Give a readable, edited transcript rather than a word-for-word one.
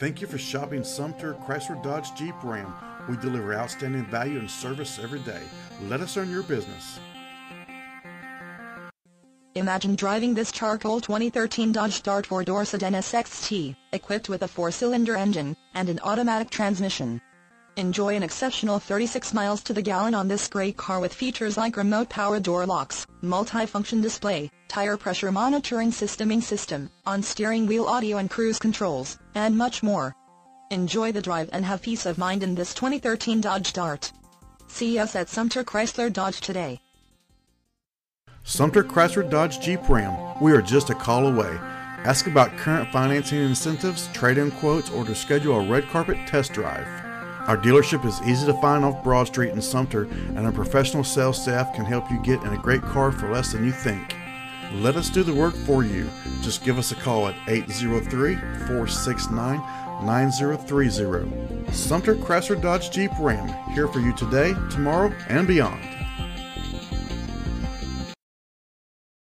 Thank you for shopping Sumter Chrysler Dodge Jeep Ram. We deliver outstanding value and service every day. Let us earn your business. Imagine driving this charcoal 2013 Dodge Dart 4-door sedan SXT, equipped with a 4-cylinder engine and an automatic transmission. Enjoy an exceptional 36 miles to the gallon on this great car with features like remote power door locks, multi-function display, tire pressure monitoring system, on-steering wheel audio and cruise controls, and much more. Enjoy the drive and have peace of mind in this 2013 Dodge Dart. See us at Sumter Chrysler Dodge today. Sumter Chrysler Dodge Jeep Ram, we are just a call away. Ask about current financing incentives, trade-in quotes, or to schedule a red carpet test drive. Our dealership is easy to find off Broad Street in Sumter, and our professional sales staff can help you get in a great car for less than you think. Let us do the work for you. Just give us a call at 803-469-9030. Sumter Chrysler Dodge Jeep Ram, here for you today, tomorrow, and beyond.